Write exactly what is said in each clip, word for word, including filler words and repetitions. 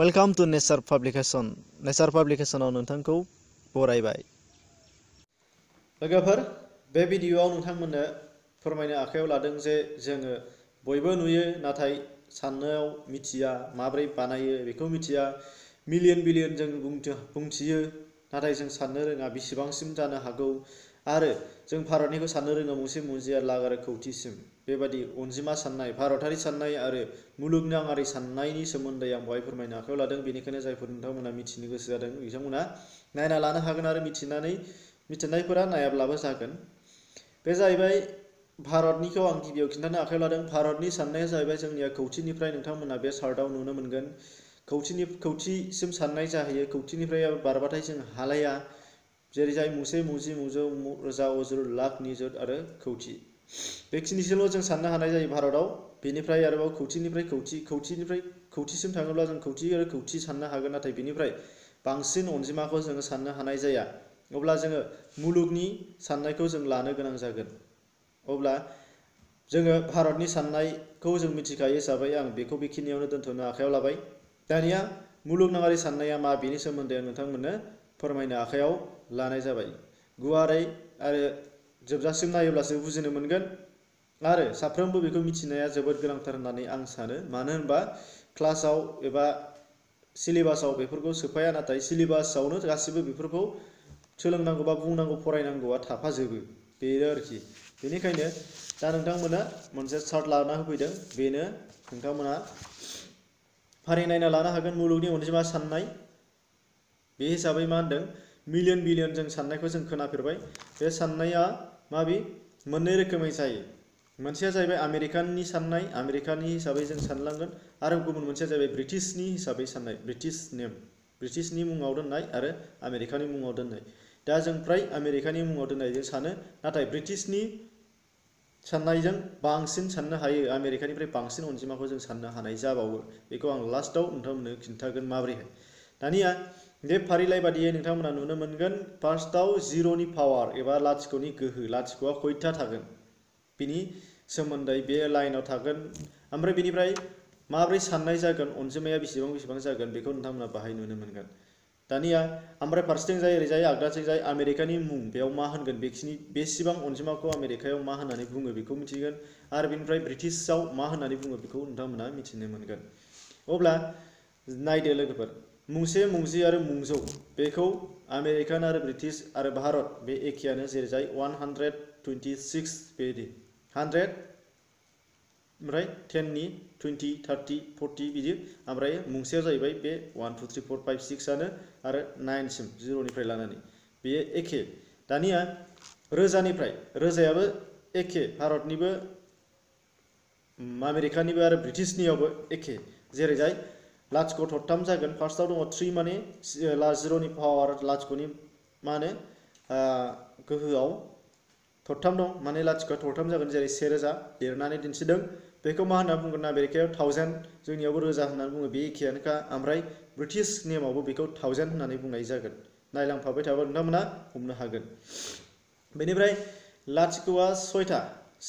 Welcome to Nesar Publication. Nesar Publication आव नोंथांखौ बरायबाय। लोगोफोर, बे भिडिअआव नोंथांमोननो फोरमायनो आखायाव लादों जे जोङो बयबो नुयो नाथाय साननायाव मिथिया माबोरै बानायो बेखौ मिथिया मिलियन बिलियन जों बुंथियो नाथाय जों साननो रोङा बेसेबांसिम जानो हागौ आरो जों भारतनिखौ साननो रोङा मोनसे मुजिया लागार खौथिसिम बेबादि अनजिमा साननाय भारतारि साननाय आरो मुलुगनाङारि साननायनि सोमोन्दै आं बहाय फोरमायनो आखायाव लादों बेनिखायनो जायफोर नोंथांमोना मिथिनो गोसो जादों बिथांमोना नायना लानो हागोन आरो मिथिनानै मिथिनायफोरा नायाब्लाबो जागोन बे जाहैबाय भारतनिखौ आं गिबियाव खिन्थानो आखायाव लादों भारतनि साननाया जाहैबाय जोंनिया खौथिनिफ्राय नोंथांमोना बे चार्टआव नुनो मोनगोन खौथिनि खौथिसिम साननाय जाहैयो खौथिनिफ्राय बारबाथाय जों हालाया जेरै जाय मुसे मुजि मुजौ रोजा अजुर लाख निजुत आरो खौथि बेखिनिसिमल' जों साननो हानाय जायो भारताव बेनिफ्राय आरोबाव खौथिनिफ्राय खौथि खौथिनिफ्राय खौथिसिम थाङोब्ला जों खौथि आरो खौथि साननो हागोन नाथाय बेनिफ्राय बांसिन अनजिमाखौ जों साननो हानाय जाया अब्ला जोङो मुलुगनि साननायखौ जों लानो गोनां जागोन अब्ला जोङो भारतनि साननायखौ जों मिथिखायो हिसाबै आं बेखौ बेखिनियावनो दोनथ'नो आखायाव लाबाय दानिया मुलुगनाङारि साननाया मा बेनि सोमोन्दै नोंथांमोननो फोरमायनो आखायाव लानाय जाबाय गुवारै आरो जोबजासिम नायोब्लासो बुजिनो मोनगोन आरो साफ्रोमबो बेखौ मिथिनाया जोबोद गोनांथार होननानै आं सानो मानो होनबा क्लासाव एबा सिलेबासाव बेफोरखौ सोफाया नाथाय सिलेबासावनो गासिबो बेफोरखौ सोलोंनांगौ बा बुंनांगौ फरायनांगौआ थाफाजोबो बेनो आरोखि बेनिखायनो दा नोंथांमोना मोनसे चार्ट लाना होफैदों बेनो नोंथांमोना फारि नायना लानो हागोन मुलुगनि अनजिमा साननाय बे हिसाबै मा होनदों मिलियन बिलियन जों साननायखौ जों खोनाफेरबाय बे साननाया माबि मोननै रोखोमै जायो मोनसेया जाहैबाय आमेरिकाननि साननाय आमेरिकानि हिसाबै जों सानलांगोन आरो गुबुन मोनसेया जाहैबाय ब्रिटिशनि हिसाबै साननाय ब्रिटिश नेम ब्रिटिशनि मुङाव दोननाय आरो आमेरिकानि मुङाव दोननाय दा जों फ्राय आमेरिकानि मुङाव दोननायजों सानो नाथाय ब्रिटिशनि साननायजों बांसिन साननो हायो आमेरिकानिफ्राय बांसिन अनजिमाखौ जों साननो हानाय जाबावो बेखौ आं लास्टाव नोंथांमोननो खिन्थागोन माबोरैहाय दानिया बे फारिलाइ बादियै नोंथांमोना नुनो मोनगोन फार्स्टआव जिर'नि पावार एबा लाथिख'नि गोहो लाथिख'आ खयथा थागोन बिनि सोमोन्दै बे लाइनाव थागोन ओमफ्राय बेनिफ्राय माब्रै साननाय जागोन अनजिमाया बेसेबां बेसेबां जागोन बेखौ नोंथांमोना बाहाय नुनो मोनगोन दानिया ओमफ्राय फारसेथिं जाय ओरैजाय आगदाथिं जाय आमेरिकानि मुं बेयाव मा होनगोन बेखिनि बेसेबां अनजिमाखौ आमेरिकायाव मा होननानै बुङो बेखौ मिथिगोन आरो बेनिफ्राय ब्रिटिशआव मा होननानै बुङो बेखौ नोंथांमोना मिथिनो मोनगोन अब्ला नायदो लोगोफोर मुंसे मुंजि आरो मुंजौ बेखौ आमेरिकान आरो ब्रिटिश आरो भारत बे एखेयानो जेरै जाय एक सौ छब्बीस बेदि एक सौ ओमफ्राय दस नि बीस तीस चालीस बिदि ओमफ्राय मुंसेया जाहैबाय बे एक दो तीन चार पाँच छह आनो आरो नौ सिम शून्य निफ्राय लानानै बे एखे दानिया रोजानिफ्राय रोजायाबो एखे भारतनिबो आमेरिकानिबो आरो ब्रिटिशनियावबो एखे जेरै जाय लाथिख' थरथाम जागोन फार्स्टआव दङ थ्री माने जिर'नि पावार लाथिख'नि मा होनो गोहोआव थरथाम दं माने लाथिख'आ थरथाम जागोन जेरै से रोजा लिरनानै दिन्थिदों बेखौ मा होनना बुंगोन आमेरिकायाव थावजेन जोंनियावबो रोजा होननानै बुङो बे एखेयानोखा ओमफ्राय ब्रिटिश नेमावबो बेखौ थावजेन होननानै बुंनाय जागोन नायलांफाबाय थाबा नोंथांमोना हमनो हागोन बेनिफ्राय लाथिख'आ सयथा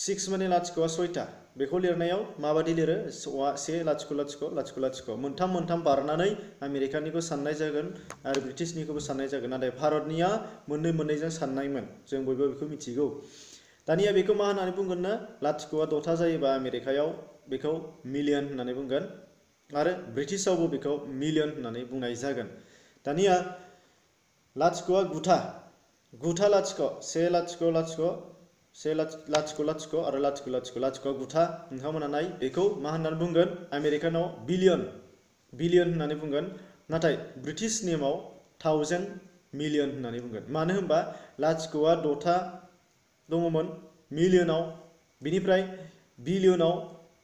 सिक्स माने लाथिख'आ सयथा बेखौ लिरनायाव माबादि लिरो से लाथिख' लाथिख' लाथिख' लाथिख' मोनथाम मोनथाम बारनानै आमेरिकानिखौ साननाय जागोन आरो ब्रिटिशनिखौबो साननाय जागोन नाथाय भारतनिया मोननै मोननैजों साननायमोन जों बयबो बेखौ मिथिगौ दानिया बेखौ मा होननानै बुंगोन ना लाथिख'आ द'था जायोबा आमेरिकायाव बेखौ मिलियन होननानै बुंगोन आरो ब्रिटिशआवबो बेखौ मिलियन होननानै बुंनाय जागोन दानिया लाथिख'आ गुथा गुथा लाथिख' से लाथिख' लाथिख' से लाथिख' लाथिख' आरो लाथिख' लाथिख' लाथिख'आ गुथा नोंथांमोना नाय बेखौ मा होननानै बुंगोन आमेरिकानाव बिलियन बिलियन होननानै बुंगोन नाथाय ब्रिटिश नेमाव थावजेन मिलियन होननानै बुंगोन मानो होनबा लाथिख'आ द'था दङमोन मिलियनाव बेनिफ्राय बिलियनाव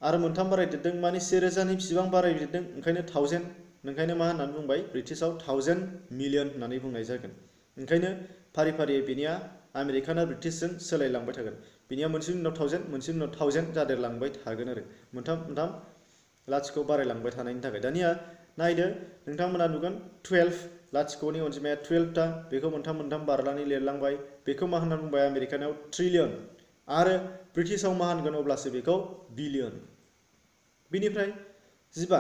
आरो मोनथाम बारायदेरदों माने से रोजानि बेसेबां बारायदेरदों ओंखायनो थावजेन ओंखायनो मा होननानै बुंबाय ब्रिटिशआव थावजेन मिलियन होननानै बुंनाय जागोन ओंखायनो फारि फारियै बेनिया आमेरिकाना ब्रिटिशजों सोलायलांबाय थागोन बेनिया मोनसे उनाव थावजेन मोनसे उनाव थावजेन जादेरलांबाय थागोन आरो मोनथाम मोनथाम लाथिखौ बारायलांबाय थानायनि थाखाय दानिया नायदो नोंथांमोना नुगोन बार'लाथिख'नि अनजिमाया बार'था बेखौ मोनथाम मोनथाम बारनानै लिरलांबाय बेखौ मा होनना बुंबाय आमेरिकानाव ट्रिलियन आरो ब्रिटिशआव मा होनगोन अब्लासो बेखौ बिलियन बेनिफ्राय जिबा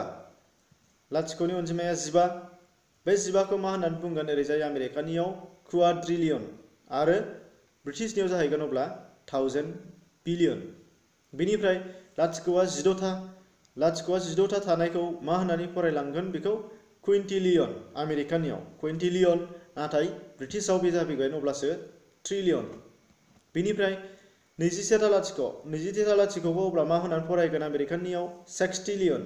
लाथिख'नि अनजिमाया जिबा बे जिबाखौ मा होननानै बुंगोन ओरैजाय आमेरिकानियाव क्वाड्रिलियन आरो ब्रिटिशनियाव जाहैगोन अब्ला थावजेन्ड बिलियन बेनिफ्राय लाथिख'आ जिद' था लाथिख'आ जिद' था थानायखौ मा होननानै फरायलांगोन बेखौ क्विन्टिलियन आमेरिकानियाव क्विन्टिलियन नाथाय ब्रिटिशआव बे जाफैगोन अब्लासो ट्रिलियन बेनिफ्राय नैजिसे था लाथिख' नैजिसे था लाथिख'खौ अब्ला मा होननानै फरायगोन आमेरिकानियाव सेक्सटिलियन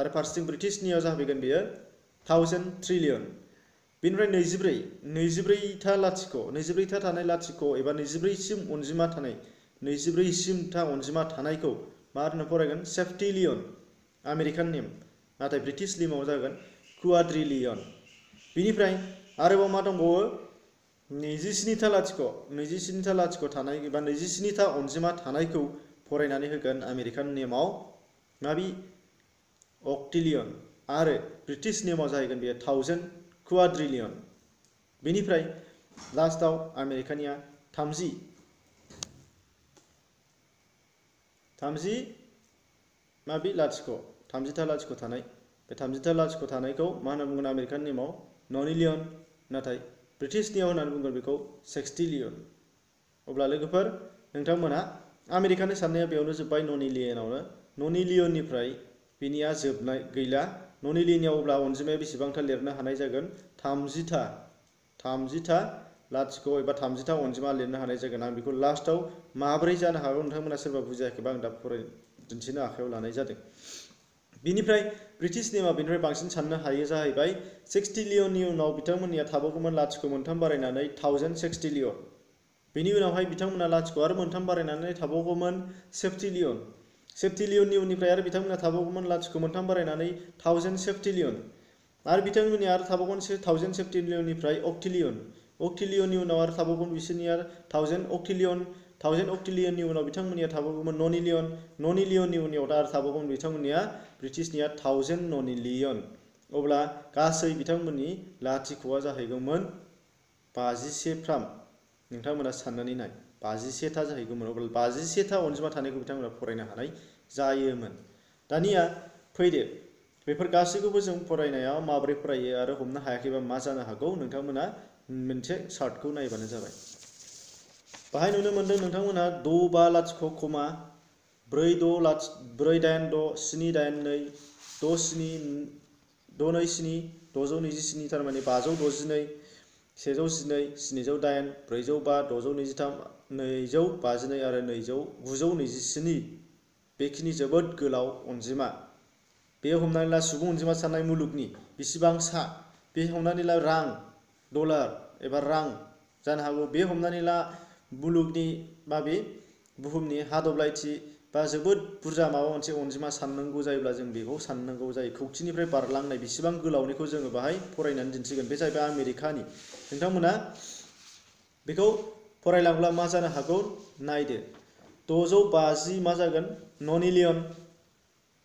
आरो फारसेथिं ब्रिटिशनियाव जाहैगोन बेयो थावजेन्ड ट्रिलियन बेनिफ्राय नैजिब्रै नैजिब्रै था लाथिख' नैजिब्रै था थानाय लाथिख' एबा नैजिब्रैसिम अनजिमा थानाय नैजिब्रैसिम था अनजिमा थानायखौ मा होनना फरायगोन सेप्टिलियन आमेरिकान नेम नाथाय ब्रिटिश नेमाव जागोन क्वाड्रिलियन बेनिफ्राय आरोबाव मा दंबावो नैजिस्नि था लाथिख' नैजिस्नि था लाथिख' थानाय एबा नैजिस्नि था अनजिमा थानायखौ फरायनानै होगोन आमेरिकान नेमाव माबि अक्टिलियन आरो ब्रिटिश नेमाव जाहैगोन बेयो थावजेन्ड क्वाड्रिलियन बेनिफ्राय लास्टाव आमेरिकानिया थामजि थामजि माबि लाथिख' थामजि था लाथिख' थानाय बे थामजि था लाथिख' थानायखौ मा होनना बुंगोन आमेरिकान नेमाव ननिलियन नाथाय ब्रिटिशनियाव होननानै बुंगोन बेखौ सेक्सटिलियन अब्ला लोगोफोर नोंथांमोना आमेरिकानि साननाया बेयावनो जोब्बाय ननिलियनावनो ननिलियननिफ्राय बेनिया जोबनाय गैला ननिलियनाव अब्ला अनजिमाया बेसेबांथा लिरनो हानाय जागोन थामजि था थामजि था लाथिख' एबा थामजि था अनजिमा लिरनो हानाय जागोन आं बेखौ लास्टाव माब्रै जानो हागौ नोंथांमोना सोरबा बुजियाखैबा आं दा फराय दिन्थिनो आखायाव लानाय जादों बेनिफ्राय ब्रिटिश नेमा बेनिफ्राय बांसिन साननो हायो जाहैबाय सेक्सटिलियननि उनाव बिथांमोननिया थाबावगौमोन लाथिख' मोनथाम बारायनानै थावजेन्ड सेक्सटिलियन बेनि उनावहाय बिथांमोना लाथिख' आरो मोनथाम बारायनानै थाबावगौमोन सेप्टिलियन सेप्टिलियननि उननिफ्राय आरो बिथांमोना थाबावगौमोन लाथिख' मोनथाम बारायनानै थावजेन्ड सेप्टिलियन आरो बिथांमोननिया आरो थाबावगोन थावजेन्ड सेप्टिलियननिफ्राय अक्टिलियन अक्टिलियननि उनाव आरो थाबावगोन बिसोरनिया थावजेन्ड अक्टिलियन थावजेन्ड अक्टिलियननि उनाव बिथांमोननिया थाबावगौमोन ननिलियन ननिलियननि उनाव आरो थाबावगोन बिथांमोननिया ब्रिटिशनिया थावजेन्ड ननिलियन अब्ला गासै बिथांमोननि लाथिख'आ जाहैगौमोन बाजिसे फ्राम नोंथांमोना साननानै नाय बाजिसे था जाहैगौमोन अब्ला बाजिसे था अनजिमा थानायखौ बिथांमोना फरायनो हानाय जायोमोन दानिया फैदो बेफोर गासैखौबो जों फरायनायाव माबोरै फरायो आरो हमनो हायाखैबा मा जानो हागौ नोंथांमोना मोनसे चार्टखौ नायबानो जाबाय बाहाय नुनो मोनदों नोंथांमोना द' बा लाथिख' कमा ब्रै द' लाथि ब्रै दाइन द' स्नि दाइन नै द' स्नि द' नै स्नि द'जौ नैजिस्नि थारमाने बाजौ द'जिनै सेजौ जिनै स्निजौ दाइन ब्रैजौ बा द'जौ नैजिथाम नैजौ बाजिनै आरो नैजौ गुजौ नैजिस्नि बेखिनि जोबोद गोलाव अनजिमा बे हमनानै ला सुबुं अनजिमा साननाय मुलुगनि बेसेबां सा बे हमनानै ला रां डलार एबा रां जानो हागौ बे हमनानै ला मुलुगनि माबे बुहुमनि हा दब्लायथि बा जोबोद बुरजा माबा मोनसे अनजिमा साननांगौ जायोब्ला जों बेखौ साननांगौ जायो खौथिनिफ्राय बारलांनाय बेसेबां गोलावनिखौ जोङो बाहाय फरायनानै दिन्थिगोन बे जाहैबाय आमेरिकानि नोंथांमोना बेखौ फरायलांब्ला मा जानो हागौ नायदो द'जौ बाजि मा जागोन ननिलियन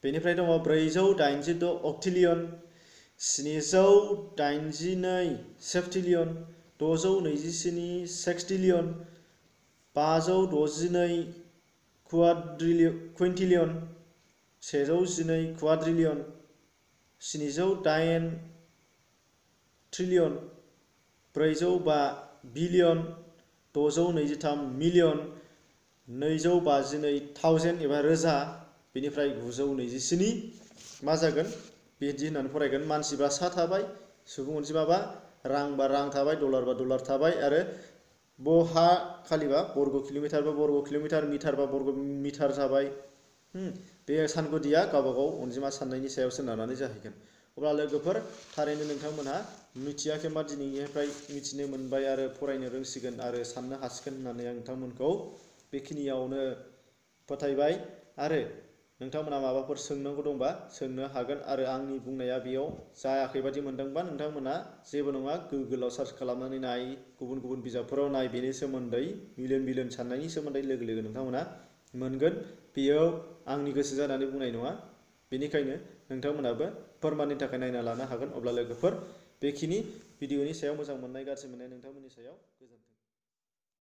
बेनिफ्राय दङ ब्रैजौ दाइनजिद' अक्टिलियन स्निजौ दाइनजिनै सेप्टिलियन द'जौ नैजिस्नि सेक्सटिलियन बाजौ द'जिनै क्वाड्रिलियन क्विन्टिलियन सेजौ जिनै क्वाड्रिलियन स्निजौ दाइन ट्रिलियन ब्रैजौ बा बिलियन द'जौ नैजिथाम मिलियन नैजौ बाजिनै थावजेन एबा रोजा बेनिफ्राय गुजौ नैजिस्नि मा जागोन बिदि होननानै फरायगोन मानसिबा सा थाबाय सुबुं अनजिमाबा रां बा रां थाबाय डलार बा डलार थाबाय आरो बहा खालिबा बर्ग किलोमिटार बा बर्ग किलोमिटार मिटार बा बर्ग मिटार जाबाय बे सानगुदिया गावबा गाव अनजिमा साननायनि सायाव सोनारनानै जाहैगोन अब्ला लोगोफोर थारैनो नोंथांमोनहा मिथियाखैबा दिनैनिफ्राय मिथिनो मोनबाय आरो फरायनो रोंसिगोन आरो साननो हासिगोन होननानै आं नोंथांमोनखौ बेखिनियावनो फोथायबाय आरो नोंथांमोना माबाफोर सोंनांगौ दंबा सोंनो हागोन आरो आंनि बुंनाया बेयाव जायाखै बादि मोनदोंबा नोंथांमोना जेबो नङा गुगोलाव सार्च खालामनानै नाय गुबुन गुबुन बिजाबफोराव नाय बेनि सोमोन्दै मिलियन बिलियन साननायनि सोमोन्दै लोगो लोगो नोंथांमोना मोनगोन बेयाव आंनि गोसो जानानै बुंनाय नङा बेनिखायनो नोंथांमोनाबो फोरमाननि थाखाय नायना लानो हागोन अब्ला लोगोफोर बेखिनि भिडिअनि सायाव मोजां मोननाय गाज्रि मोननाय नोंथांमोननि सायाव गोजोन्थों।